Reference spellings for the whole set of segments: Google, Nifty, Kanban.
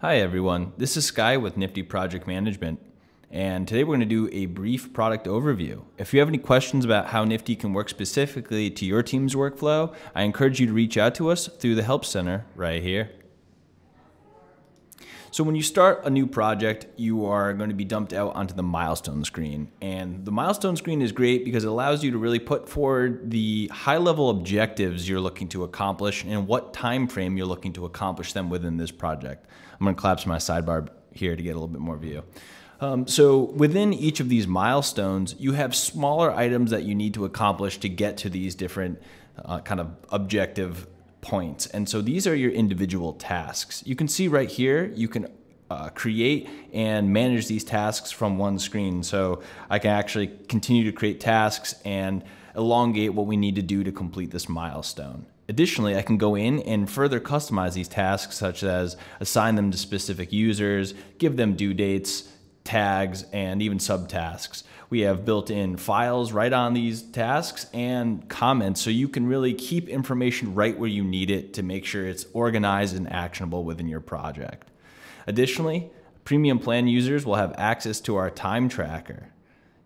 Hi everyone, this is Sky with Nifty Project Management, and today we're going to do a brief product overview. If you have any questions about how Nifty can work specifically to your team's workflow, I encourage you to reach out to us through the Help Center right here. So when you start a new project, you are going to be dumped out onto the milestone screen. And the milestone screen is great because it allows you to really put forward the high-level objectives you're looking to accomplish and what time frame you're looking to accomplish them within this project. I'm going to collapse my sidebar here to get a little bit more view. So within each of these milestones, you have smaller items that you need to accomplish to get to these different kind of objective points. And so these are your individual tasks. You can see right here, you can create and manage these tasks from one screen. So I can actually continue to create tasks and elongate what we need to do to complete this milestone. Additionally, I can go in and further customize these tasks, such as assign them to specific users, give them due dates, tags, and even subtasks. We have built-in files right on these tasks and comments, so you can really keep information right where you need it to make sure it's organized and actionable within your project. Additionally, premium plan users will have access to our time tracker.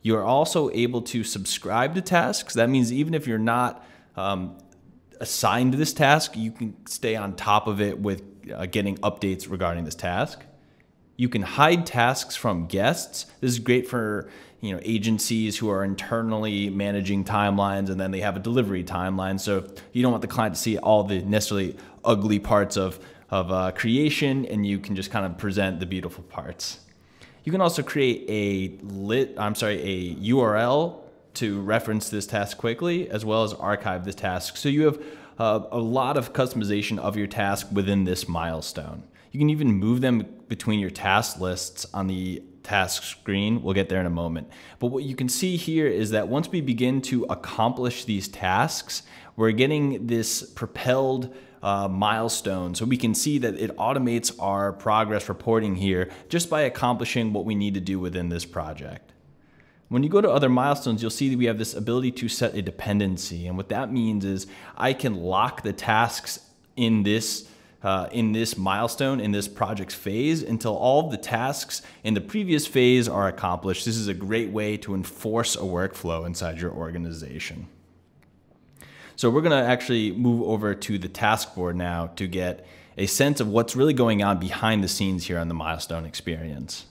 You are also able to subscribe to tasks. That means even if you're not assigned to this task, you can stay on top of it with getting updates regarding this task. You can hide tasks from guests. This is great for agencies who are internally managing timelines, and then they have a delivery timeline. So you don't want the client to see all the necessarily ugly parts of creation, and you can just kind of present the beautiful parts. You can also create a URL to reference this task quickly, as well as archive the task. So you have a lot of customization of your task within this milestone. You can even move them between your task lists on the task screen. We'll get there in a moment. But what you can see here is that once we begin to accomplish these tasks, we're getting this propelled milestone. So we can see that it automates our progress reporting here just by accomplishing what we need to do within this project. When you go to other milestones, you'll see that we have this ability to set a dependency. And what that means is I can lock the tasks in this milestone, in this project's phase, until all of the tasks in the previous phase are accomplished. This is a great way to enforce a workflow inside your organization. So we're gonna actually move over to the task board now to get a sense of what's really going on behind the scenes here on the milestone experience.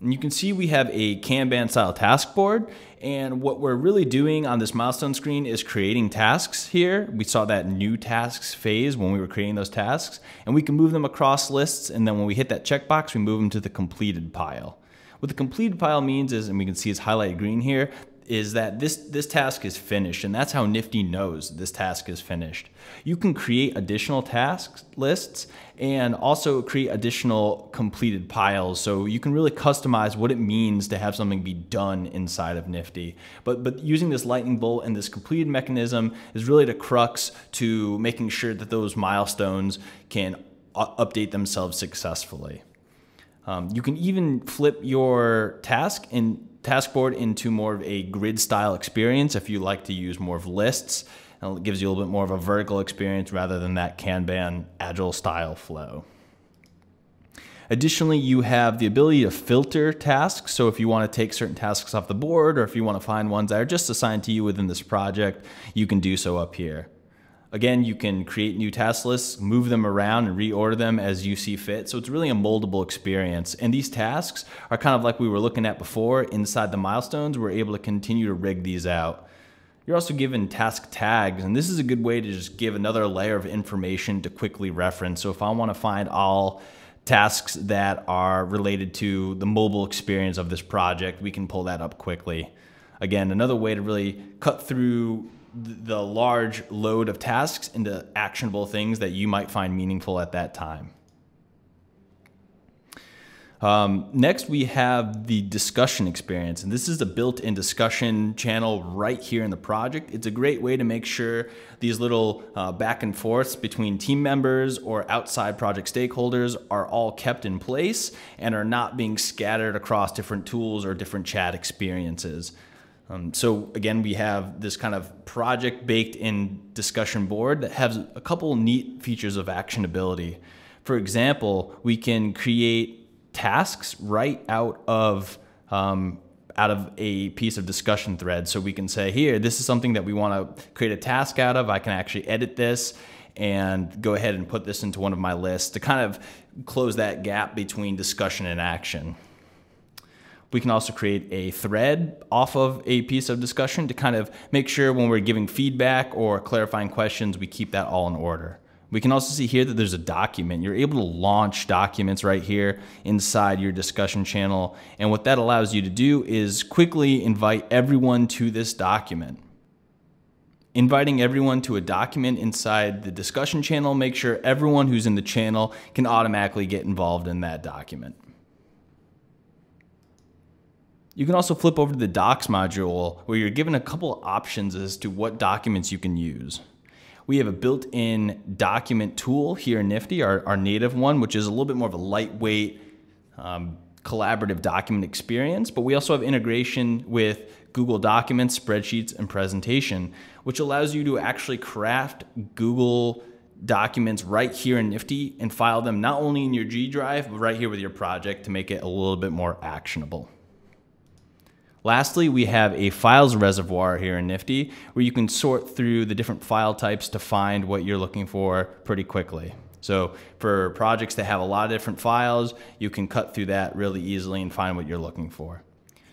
And you can see we have a Kanban style task board, and what we're really doing on this milestone screen is creating tasks here. We saw that new tasks phase when we were creating those tasks, and we can move them across lists, and then when we hit that checkbox, we move them to the completed pile. What the completed pile means is, and we can see it's highlighted green here, is that this task is finished, and that's how Nifty knows this task is finished. You can create additional task lists and also create additional completed piles, so you can really customize what it means to have something be done inside of Nifty. But using this lightning bolt and this completed mechanism is really the crux to making sure that those milestones can update themselves successfully. You can even flip your task board into more of a grid style experience if you like to use more of lists, and it gives you a little bit more of a vertical experience rather than that Kanban agile style flow. Additionally, you have the ability to filter tasks. So if you want to take certain tasks off the board, or if you want to find ones that are just assigned to you within this project, you can do so up here. Again, you can create new task lists, move them around and reorder them as you see fit. So it's really a moldable experience. And these tasks are kind of like we were looking at before inside the milestones. We're able to continue to rig these out. You're also given task tags, and this is a good way to just give another layer of information to quickly reference. So if I want to find all tasks that are related to the mobile experience of this project, we can pull that up quickly. Again, another way to really cut through the large load of tasks into actionable things that you might find meaningful at that time. Next, we have the discussion experience, and this is the built-in discussion channel right here in the project. It's a great way to make sure these little back and forths between team members or outside project stakeholders are all kept in place and are not being scattered across different tools or different chat experiences. So again, we have this kind of project baked in discussion board that has a couple neat features of actionability. For example, we can create tasks right out of a piece of discussion thread. So we can say, here, this is something that we want to create a task out of. I can actually edit this and go ahead and put this into one of my lists to kind of close that gap between discussion and action. We can also create a thread off of a piece of discussion to kind of make sure when we're giving feedback or clarifying questions, we keep that all in order. We can also see here that there's a document. You're able to launch documents right here inside your discussion channel. And what that allows you to do is quickly invite everyone to this document. Inviting everyone to a document inside the discussion channel makes sure everyone who's in the channel can automatically get involved in that document. You can also flip over to the Docs module where you're given a couple of options as to what documents you can use. We have a built-in document tool here in Nifty, our native one, which is a little bit more of a lightweight collaborative document experience, but we also have integration with Google Documents, spreadsheets, and presentation, which allows you to actually craft Google Documents right here in Nifty and file them not only in your G Drive, but right here with your project to make it a little bit more actionable. Lastly, we have a files reservoir here in Nifty where you can sort through the different file types to find what you're looking for pretty quickly. So for projects that have a lot of different files, you can cut through that really easily and find what you're looking for.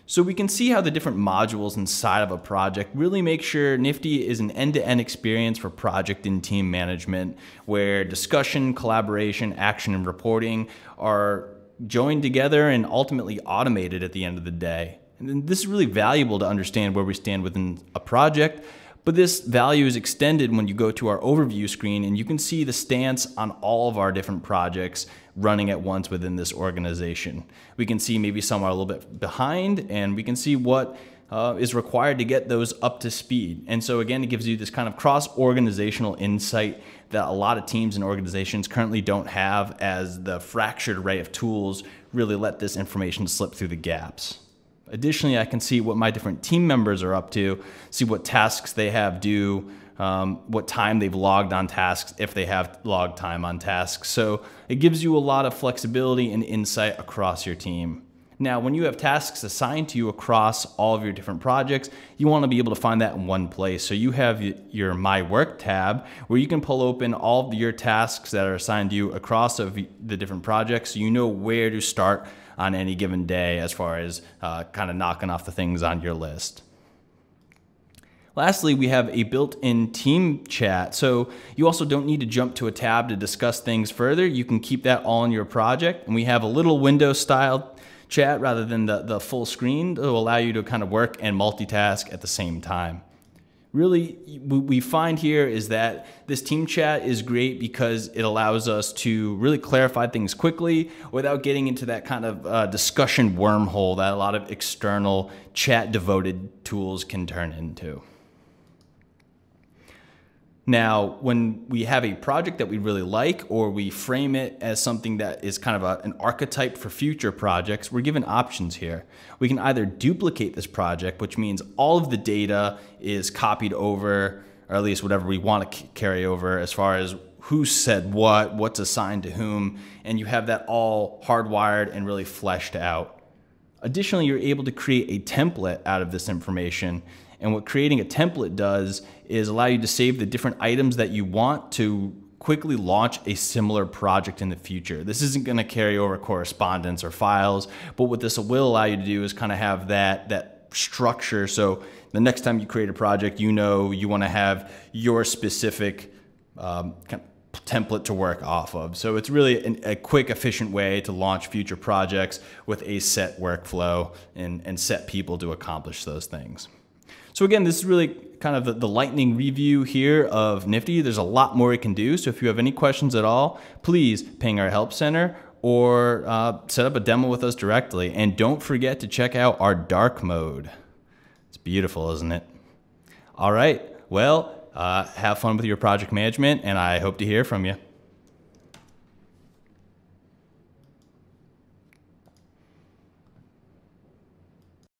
So we can see how the different modules inside of a project really make sure Nifty is an end-to-end experience for project and team management, where discussion, collaboration, action, and reporting are joined together and ultimately automated at the end of the day. And this is really valuable to understand where we stand within a project, but this value is extended when you go to our overview screen and you can see the stance on all of our different projects running at once within this organization. We can see maybe some are a little bit behind, and we can see what is required to get those up to speed. And so again, it gives you this kind of cross-organizational insight that a lot of teams and organizations currently don't have, as the fractured array of tools really let this information slip through the gaps. Additionally, I can see what my different team members are up to, see what tasks they have due, what time they've logged on tasks, if they have logged time on tasks. So it gives you a lot of flexibility and insight across your team. Now, when you have tasks assigned to you across all of your different projects, you want to be able to find that in one place. So you have your My Work tab where you can pull open all of your tasks that are assigned to you across of the different projects, so you know where to start on any given day as far as kind of knocking off the things on your list. Lastly, we have a built-in team chat. So you also don't need to jump to a tab to discuss things further. You can keep that all in your project. And we have a little window style chat rather than the full screen to allow you to kind of work and multitask at the same time. Really, what we find here is that this team chat is great because it allows us to really clarify things quickly without getting into that kind of discussion wormhole that a lot of external chat-devoted tools can turn into. Now, when we have a project that we really like, or we frame it as something that is kind of an archetype for future projects, we're given options here. We can either duplicate this project, which means all of the data is copied over, or at least whatever we want to carry over as far as who said what, what's assigned to whom, and you have that all hardwired and really fleshed out. Additionally, you're able to create a template out of this information. And what creating a template does is allow you to save the different items that you want to quickly launch a similar project in the future. This isn't going to carry over correspondence or files, but what this will allow you to do is kind of have that structure. So the next time you create a project, you know you want to have your specific kind of template to work off of. So it's really a quick, efficient way to launch future projects with a set workflow and set people to accomplish those things. So again, this is really kind of the lightning review here of Nifty. There's a lot more it can do. So if you have any questions at all, please ping our help center or set up a demo with us directly. And don't forget to check out our dark mode. It's beautiful, isn't it? All right. Well, have fun with your project management, and I hope to hear from you.